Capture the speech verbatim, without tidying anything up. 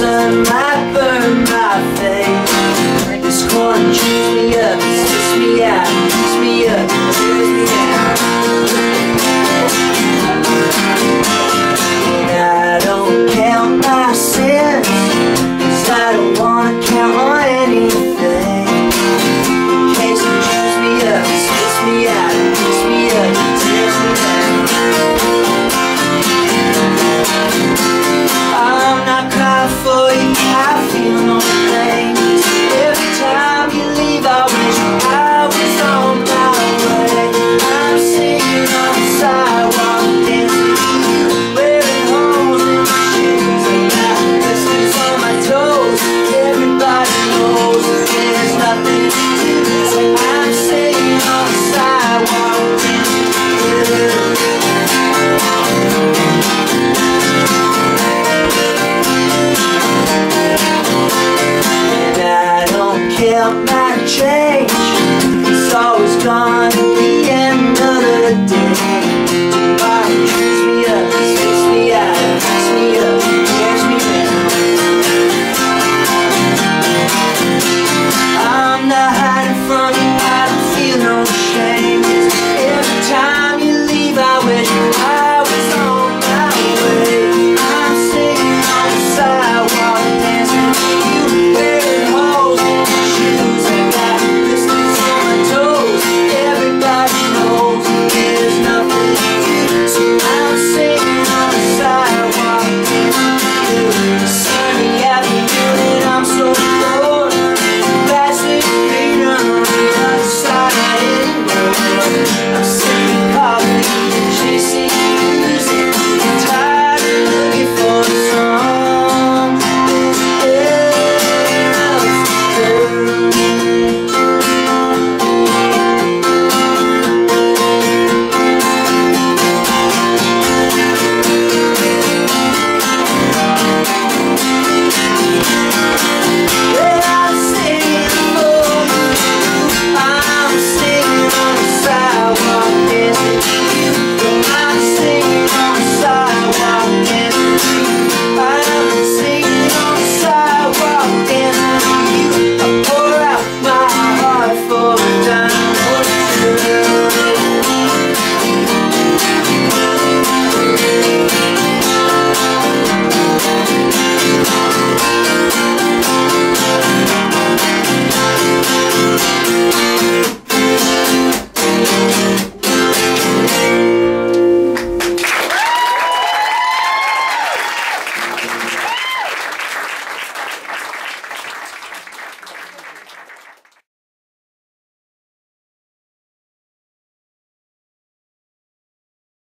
sun might burn my face. This corn chews me up, sticks me out, sticks me up, chews me out. And I don't count my sins, 'cause I don't wanna count on anything. Jason chews me up, sticks me out, sticks me up, sticks me out. I'm not crying for you, I feel no pain. Change, it's always gone at the end of the day. Tomorrow chews me up, sticks me out, sticks me up, tears me down. I'm not hiding from you, I don't feel no shame. Every time you leave, I wish I was on my way. I'm sitting on the sidewalk dancing with you, wearing holes in your shoes. I'm